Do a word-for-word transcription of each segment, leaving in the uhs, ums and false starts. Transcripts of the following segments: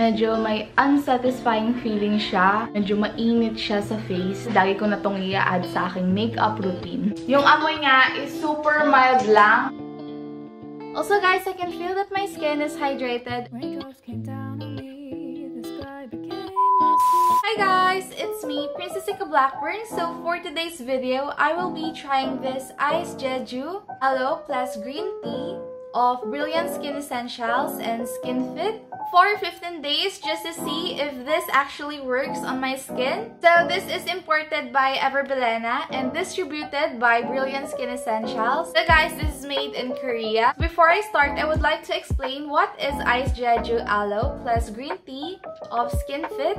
medyo may unsatisfying feeling siya. Medyo mainit siya sa face. Lagi ko na itong i-add sa aking makeup routine. Yung amoy nga is super mild lang. Also guys, I can feel that my skin is hydrated. Hi guys, it's me, Princess Nicca Blackburn. So for today's video, I will be trying this Ice Jeju Aloe Plus Green Tea of Brilliant Skin Essentials and Skinfit for fifteen days just to see if this actually works on my skin. So this is imported by Everbelena and distributed by Brilliant Skin Essentials. So guys, this is made in Korea. Before I start, I would like to explain what is Ice Jeju Aloe Plus Green Tea of Skinfit.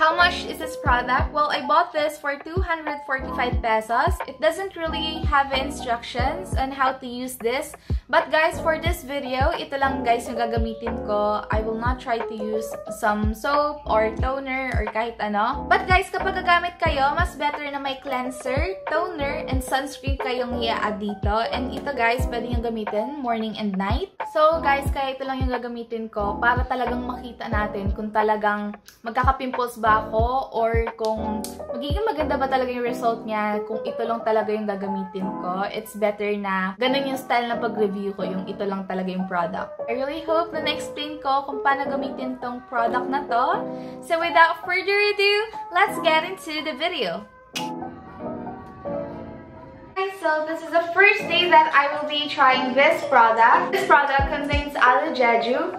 How much is this product? Well, I bought this for two hundred forty-five pesos. It doesn't really have instructions on how to use this. But guys, for this video, ito lang guys yung gagamitin ko. I will not try to use some soap or toner or kahit ano. But guys, kapag gagamit kayo, mas better na may cleanser, toner, and sunscreen kayong i-add dito. And ito guys, pwede yung gamitin morning and night. So guys, kaya ito lang yung gagamitin ko para talagang makita natin kung talagang magkakapimples ba ako or kung magiging maganda ba talaga yung result niya kung ito lang talaga yung gagamitin ko. It's better na ganun yung style na pag-review ko, yung ito lang talaga yung product. I really hope na na-explain ko kung paano gamitin tong product na to. So without further ado, let's get into the video! So this is the first day that I will be trying this product. This product contains Aloe Jeju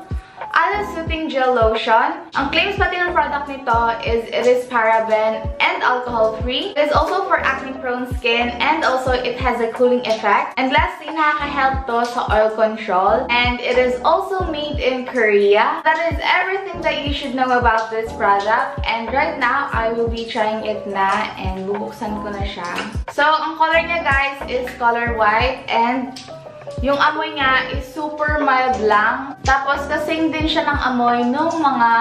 Aloe Soothing Gel Lotion. Ang claims pati ng product nito is it is paraben and alcohol-free. It is also for acne-prone skin and also it has a cooling effect. And lastly, nakaka-help to sa oil control. And it is also made in Korea. That is everything that you should know about this product. And right now, I will be trying it na and bubuksan ko na siya. So, ang color niya guys is color white and yung amoy nga is super mild lang. Tapos, kasing din siya ng amoy ng mga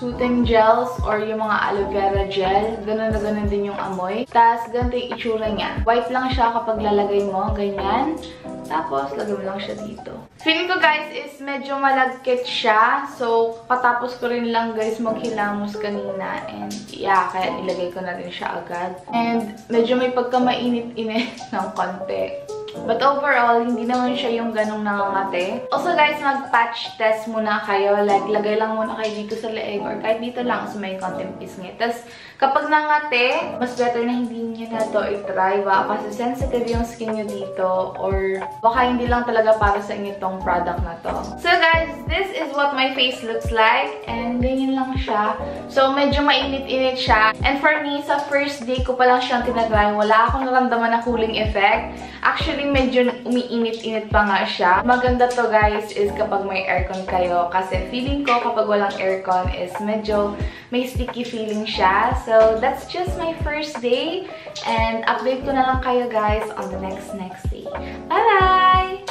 soothing gels or yung mga aloe vera gel. Ganun na ganun din yung amoy. Tapos, ganito yung itsura niya. White lang siya kapag lalagay mo. Ganyan. Tapos, lagay mo lang siya dito. Feeling ko guys is medyo malagkit siya. So, katapos ko rin lang guys maghilamos kanina. And yeah, kaya nilagay ko na rin siya agad. And medyo may pagkamainit-init ng konti. But overall, hindi naman siya yung ganong nangangate. Also guys, mag-patch test muna kayo. Like, lagay lang muna kayo dito sa leeg or kahit dito lang sa so may konting pisngit. Tapos, kapag nangate, mas better na hindi nyo na ito i-try. Baka kasi sensitive yung skin nyo dito or baka hindi lang talaga para sa inyo itong product na to. So guys, this is what my face looks like. And ganyan lang siya. So, medyo mainit-init siya. And for me, sa first day ko pa lang siyang tinatry, wala akong naramdaman na cooling effect. Actually, medyo umiinit-init pa nga siya. Maganda to guys is kapag may aircon kayo kasi feeling ko kapag walang aircon is medyo may sticky feeling siya. So that's just my first day and update ko na lang kayo guys on the next next day. Bye-bye!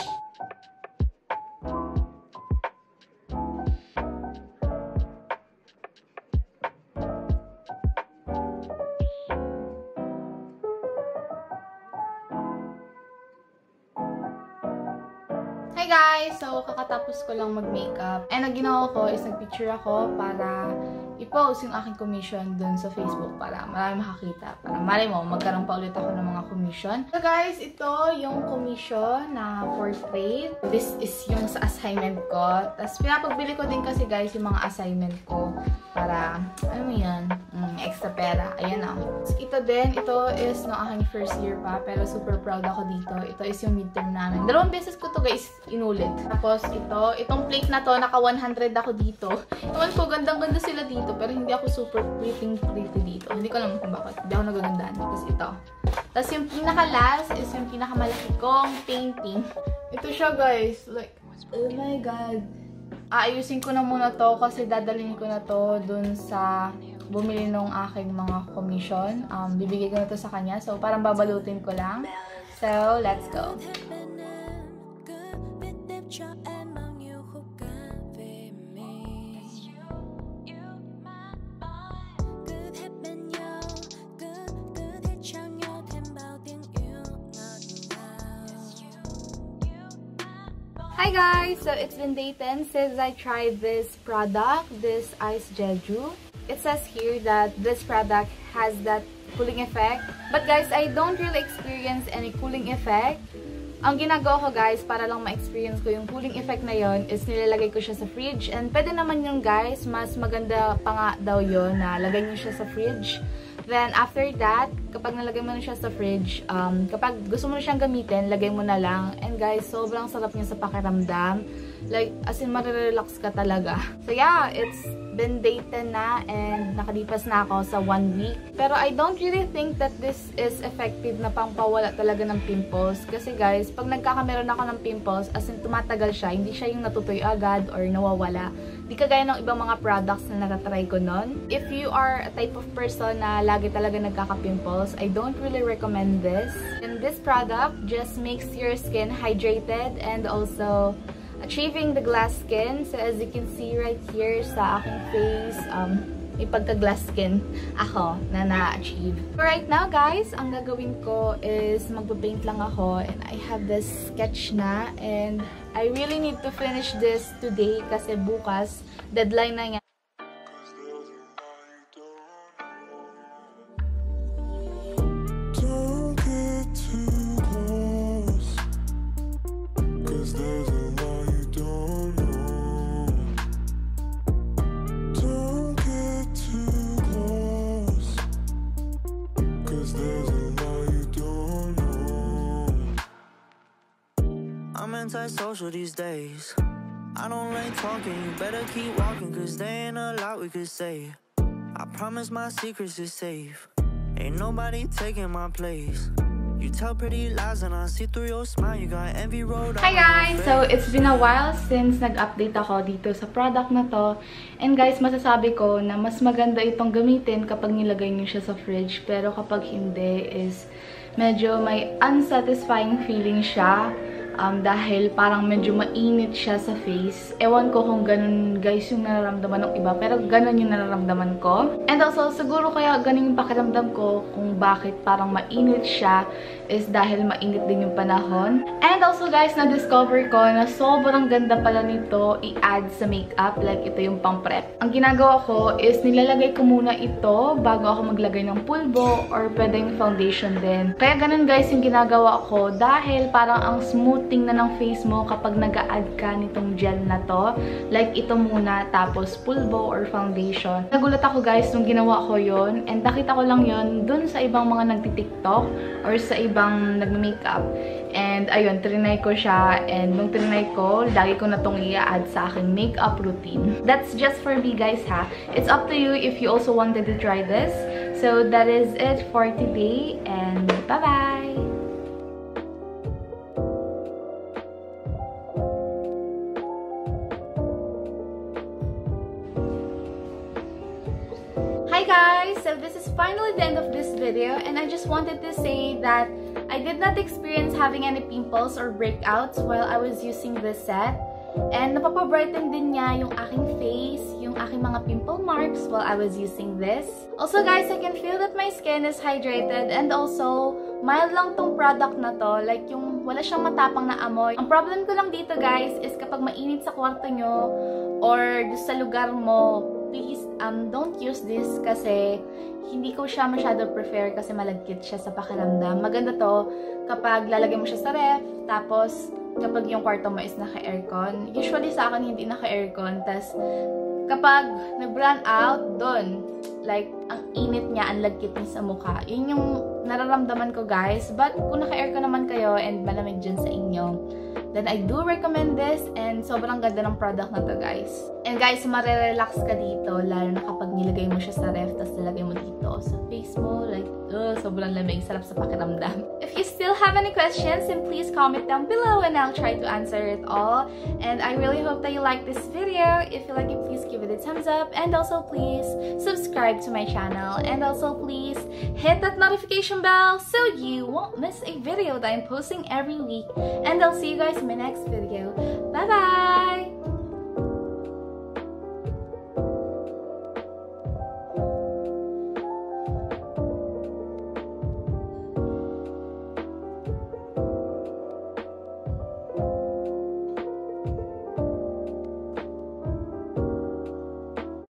Hi guys! So, kakatapos ko lang mag-makeup. And ang ginawa ko is nag-picture ako para i-post yung aking commission dun sa Facebook para marami makakita. Para malay mo, magkaroon pa ulit ako ng mga commission. So guys, ito yung commission na portrait. This is yung sa assignment ko. Tapos pinapagbili ko din kasi guys yung mga assignment ko para, ano mo yan, mm, extra pera. Ayan na. So, ito din, ito is no aking first year pa pero super proud ako dito. Ito is yung midterm namin. Dalawang beses ko to guys inulit. Tapos ito, itong plate na to, naka one hundred ako dito. Naman ko, gandang-ganda sila dito, pero hindi ako super pretty-pretty dito. Hindi ko alam kung bakit. Hindi ako nagagandaan. Tapos ito. Tapos yung pinaka-last is yung pinakamalaki kong painting. Ito siya, guys. Like, oh my God. Aayusin ko na muna to kasi dadalhin ko na to dun sa bumili nung aking mga commission. Um, bibigay ko na to sa kanya. So, parang babalutin ko lang. So, let's go. Hi Hi guys! So it's been day ten since I tried this product, this Ice Jeju. It says here that this product has that cooling effect. But guys, I don't really experience any cooling effect. Ang ginagawa ko guys, para lang ma-experience ko yung cooling effect na yon, is nilalagay ko siya sa fridge. And pwede naman yung guys, mas maganda pa nga daw yun na lagay nyo siya sa fridge. Then after that, kapag nalagay mo na siya sa fridge, um, kapag gusto mo na siyang gamitin, lagay mo na lang. And guys, sobrang sarap niya sa pakiramdam. Like, as in, marirelax ka talaga. So yeah, it's been day ten na and nakalipas na ako sa one week. Pero I don't really think that this is effective na pampawala talaga ng pimples. Kasi guys, pag nagkakameron ako ng pimples, as in, tumatagal siya. Hindi siya yung natutuyo agad or nawawala. Di kagaya ng ibang mga products na natatry ko nun. If you are a type of person na lagi talaga nagkaka-pimples, I don't really recommend this. And this product just makes your skin hydrated and also achieving the glass skin. So as you can see right here sa aking face, um, may pagka-glass skin ako na na-achieve. So right now guys, ang gagawin ko is magpapaint lang ako and I have this sketch na and I really need to finish this today kasi bukas, deadline na niya. Social these days, I don't like talking, you better keep walking, cause there ain't a lot we could say. I promise my secrets is safe, ain't nobody taking my place. You tell pretty lies and I see through your smile, you got envy rolled up. Hi guys! So it's been a while since nag-update ako dito sa product na to. And guys, masasabi ko na mas maganda itong gamitin kapag nilagay nyo siya sa fridge, pero kapag hindi is medyo may unsatisfying feeling siya. Um, dahil parang medyo mainit siya sa face. Ewan ko kung ganun guys yung nararamdaman ng iba, pero ganun yung nararamdaman ko. And also, siguro kaya ganun yung pakiramdam ko kung bakit parang mainit siya is dahil mainit din yung panahon. And also guys, na-discover ko na sobrang ganda pala nito i-add sa makeup. Like, ito yung pang-prep. Ang ginagawa ko is nilalagay ko muna ito bago ako maglagay ng pulbo or pwedeng foundation din. Kaya ganun guys yung ginagawa ko dahil parang ang smooth tingnan ng face mo kapag nag-a-add ka nitong gel na to. Like, ito muna, tapos pulbo or foundation. Nagulat ako guys nung ginawa ko yon and nakita ko lang yon dun sa ibang mga nagti-tiktok or sa ibang nag-makeup. And ayun, trinay ko siya and nung trinay ko, lagi ko na itong i-add sa aking makeup routine. That's just for me guys ha. It's up to you if you also wanted to try this. So that is it for today and bye-bye! Hi guys! So this is finally the end of this video and I just wanted to say that I did not experience having any pimples or breakouts while I was using this set. And napapabrighten din niya yung aking face, yung aking mga pimple marks while I was using this. Also guys, I can feel that my skin is hydrated and also mild lang tong product na to. Like yung wala siyang matapang na amoy. Ang problem ko lang dito guys is kapag mainit sa kwarto nyo or sa lugar mo, please um, don't use this kasi hindi ko siya masyado prefer kasi malagkit siya sa pakiramdam. Maganda to kapag lalagay mo siya sa ref, tapos kapag yung kwarto mo is naka-aircon. Usually sa akin hindi naka-aircon, tas kapag nag-brown out, dun, like, ang init niya, ang lagkit niya sa mukha. Yun yung nararamdaman ko guys, but kung naka-aircon naman kayo and malamig dyan sa inyo, then I do recommend this and sobrang ganda ng product na to guys. And guys, marirelax ka dito lalo na kapag nilagay mo siya sa ref tapos nilagay mo dito sa face mo, like uh, sobrang lamig, sarap sa pakiramdam. If you still have any questions, then please comment down below and I'll try to answer it all. And I really hope that you like this video. If you like it, please give it a thumbs up and also please subscribe to my channel and also please hit that notification bell so you won't miss a video that I'm posting every week. And I'll see you guys in my next video. Bye bye!